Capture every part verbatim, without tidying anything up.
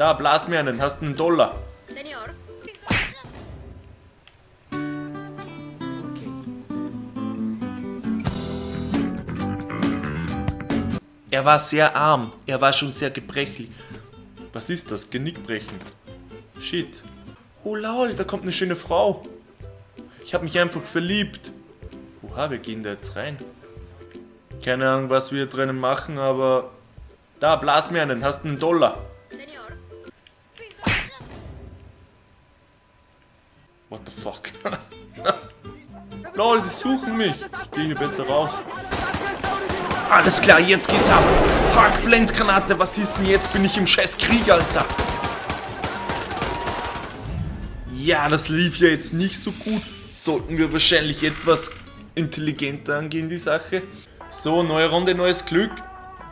Da, blas mir einen, hast einen Dollar. Senior. Okay. Er war sehr arm, er war schon sehr gebrechlich. Was ist das? Genickbrechen. Shit. Oh lol, da kommt eine schöne Frau. Ich habe mich einfach verliebt. Oha, wir gehen da jetzt rein. Keine Ahnung, was wir drinnen machen, aber... Da, blas mir einen, hast einen Dollar. Senior. What the fuck? Lol, die suchen mich. Ich gehe hier besser raus. Alles klar, jetzt geht's ab. Fuck, Blendgranate, was ist denn jetzt? Bin ich im scheiß Krieg, Alter. Ja, das lief ja jetzt nicht so gut. Sollten wir wahrscheinlich etwas intelligenter angehen, die Sache. So, neue Runde, neues Glück.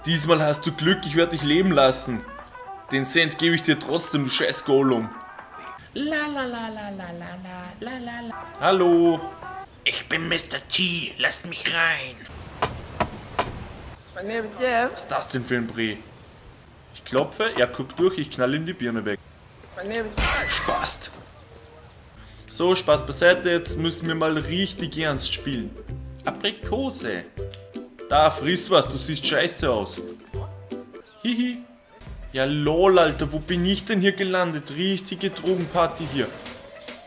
Diesmal hast du Glück, ich werde dich leben lassen. Den Cent gebe ich dir trotzdem, du scheiß Golem. La la la la la la la la la. Hallo. Ich bin Mister T, lasst mich rein. Was ist das denn für ein Brie? Ich klopfe, er guckt durch, ich knall ihm die Birne weg. Spaß. So, Spaß beiseite, jetzt müssen wir mal richtig ernst spielen. Aprikose. Da, friss was, du siehst scheiße aus. Hihi. Ja lol, Alter, wo bin ich denn hier gelandet? Richtige Drogenparty hier.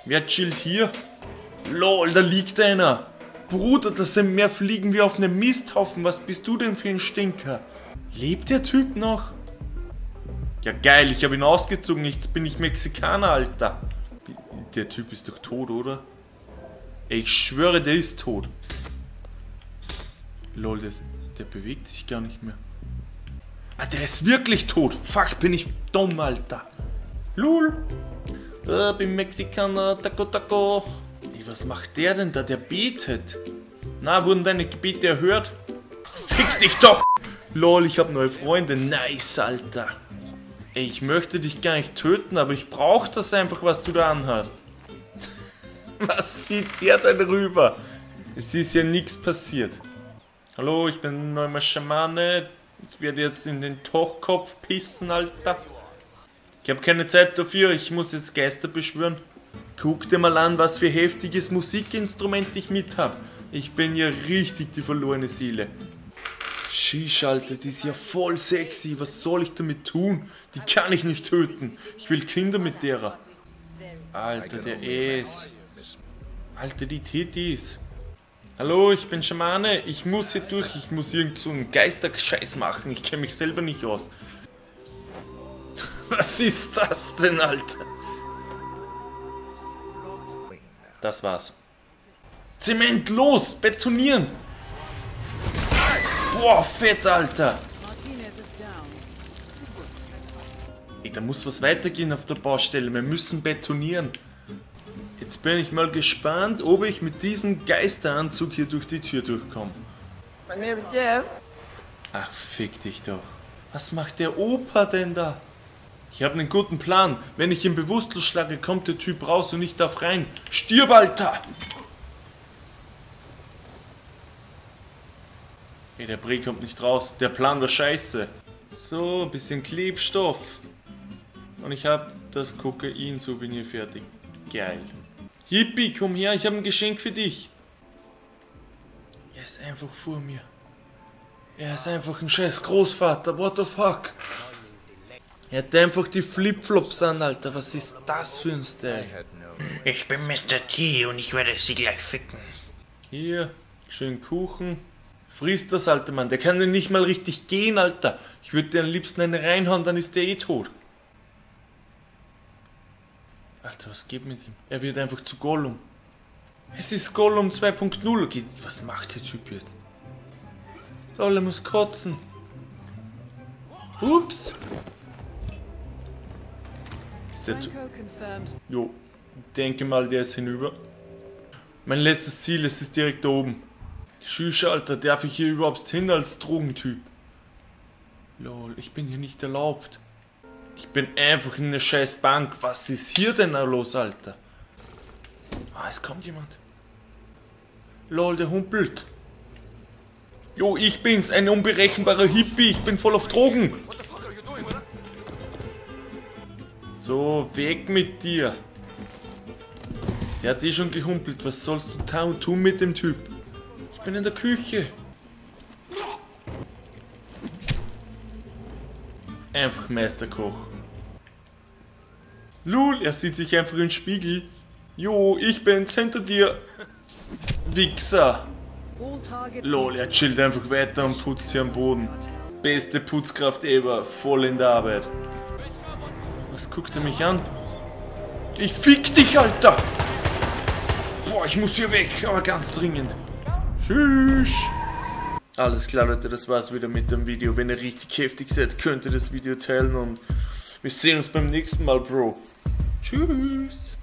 Wer chillt hier? Lol, da liegt einer. Bruder, das sind mehr Fliegen wie auf einem Misthaufen. Was bist du denn für ein Stinker? Lebt der Typ noch? Ja geil, ich habe ihn ausgezogen. Jetzt bin ich Mexikaner, Alter. Der Typ ist doch tot, oder? Ey, ich schwöre, der ist tot. Lol, das, der bewegt sich gar nicht mehr. Ah, der ist wirklich tot. Fuck, bin ich dumm, Alter. Lul. Äh, bin Mexikaner, Taco Taco. Ey, was macht der denn da? Der betet. Na, wurden deine Gebete erhört? Fick dich doch! Lol, ich habe neue Freunde. Nice, Alter. Ey, ich möchte dich gar nicht töten, aber ich brauche das einfach, was du da anhast. Was sieht der denn rüber? Es ist ja nichts passiert. Hallo, ich bin neuer Schamane. Ich werde jetzt in den Tochkopf pissen, Alter. Ich habe keine Zeit dafür, ich muss jetzt Geister beschwören. Guck dir mal an, was für heftiges Musikinstrument ich mit habe. Ich bin ja richtig die verlorene Seele. Shish, Alter, die ist ja voll sexy. Was soll ich damit tun? Die kann ich nicht töten. Ich will Kinder mit derer. Alter, der Es. Alter, die Titis. Hallo, ich bin Schamane, ich muss hier durch, ich muss irgend so einen Geisterscheiß machen, ich kenne mich selber nicht aus. Was ist das denn, Alter? Das war's. Zement, los, betonieren! Boah, fett, Alter! Ey, da muss was weitergehen auf der Baustelle, wir müssen betonieren. Jetzt bin ich mal gespannt, ob ich mit diesem Geisteranzug hier durch die Tür durchkomme. Ach, fick dich doch. Was macht der Opa denn da? Ich habe einen guten Plan. Wenn ich ihn bewusstlos schlage, kommt der Typ raus und ich darf rein. Stirb, Alter! Ey, der Brie kommt nicht raus. Der Plan der Scheiße. So, ein bisschen Klebstoff. Und ich habe das Kokain-Souvenir fertig. Geil. Hippie, komm her, ich habe ein Geschenk für dich. Er ist einfach vor mir. Er ist einfach ein scheiß Großvater, what the fuck. Er hat einfach die Flipflops an, Alter, was ist das für ein Style? Ich bin Mister T und ich werde sie gleich ficken. Hier, schönen Kuchen. Friss das, alter Mann, der kann denn nicht mal richtig gehen, Alter. Ich würde dir am liebsten eine reinhauen, dann ist der eh tot. Alter, was geht mit ihm? Er wird einfach zu Gollum. Es ist Gollum zwei punkt null. Was macht der Typ jetzt? Lol, er muss kotzen. Ups. Ist der Typ? Jo, denke mal, der ist hinüber. Mein letztes Ziel, es ist direkt da oben. Tschüss, Alter, darf ich hier überhaupt hin als Drogentyp? Lol, ich bin hier nicht erlaubt. Ich bin einfach in der scheiß Bank. Was ist hier denn da los, Alter? Ah, es kommt jemand. Lol, der humpelt. Jo, ich bin's, ein unberechenbarer Hippie. Ich bin voll auf Drogen. So, weg mit dir. Der hat eh schon gehumpelt. Was sollst du tun mit dem Typ? Ich bin in der Küche. Einfach Meisterkoch. Lul, er sieht sich einfach im Spiegel. Jo, ich bin's, hinter dir. Wichser. Lol, er chillt einfach weiter und putzt hier am Boden. Beste Putzkraft ever, voll in der Arbeit. Was guckt er mich an? Ich fick dich, Alter! Boah, ich muss hier weg, aber ganz dringend. Tschüss! Alles klar, Leute, das war's wieder mit dem Video. Wenn ihr richtig heftig seid, könnt ihr das Video teilen und wir sehen uns beim nächsten Mal, Bro. Tschüss!